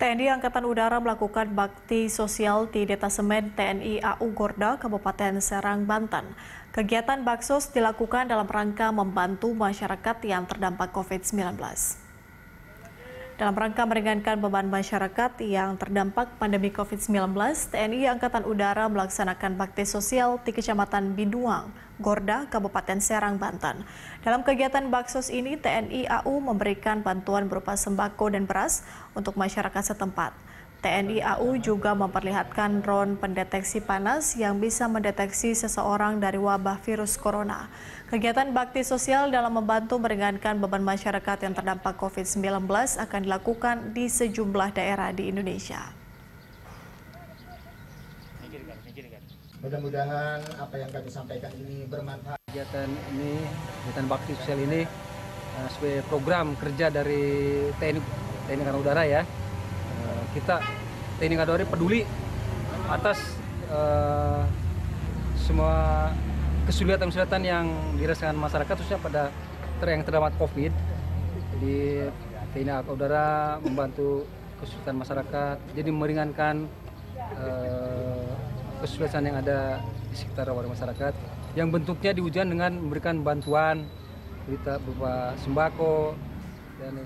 TNI Angkatan Udara melakukan bakti sosial di Detasemen TNI AU Gorda, Kabupaten Serang, Banten. Kegiatan baksos dilakukan dalam rangka membantu masyarakat yang terdampak COVID-19. Dalam rangka meringankan beban masyarakat yang terdampak pandemi COVID-19, TNI Angkatan Udara melaksanakan bakti sosial di Kecamatan Biduang, Gorda, Kabupaten Serang, Banten. Dalam kegiatan baksos ini, TNI AU memberikan bantuan berupa sembako dan beras untuk masyarakat setempat. TNI AU juga memperlihatkan drone pendeteksi panas yang bisa mendeteksi seseorang dari wabah virus corona. Kegiatan bakti sosial dalam membantu meringankan beban masyarakat yang terdampak COVID-19 akan dilakukan di sejumlah daerah di Indonesia. Mudah-mudahan apa yang kami sampaikan ini bermanfaat. Kegiatan bakti sosial ini sebagai program kerja dari TNI Angkatan Udara ya. Kita TNI Angkatan Udara peduli atas semua kesulitan-kesulitan yang dirasakan masyarakat khususnya pada yang terdampak COVID. Jadi TNI Angkatan Udara membantu kesulitan masyarakat, jadi meringankan kesulitan yang ada di sekitar warga masyarakat yang bentuknya diwujudkan dengan memberikan bantuan berupa sembako dan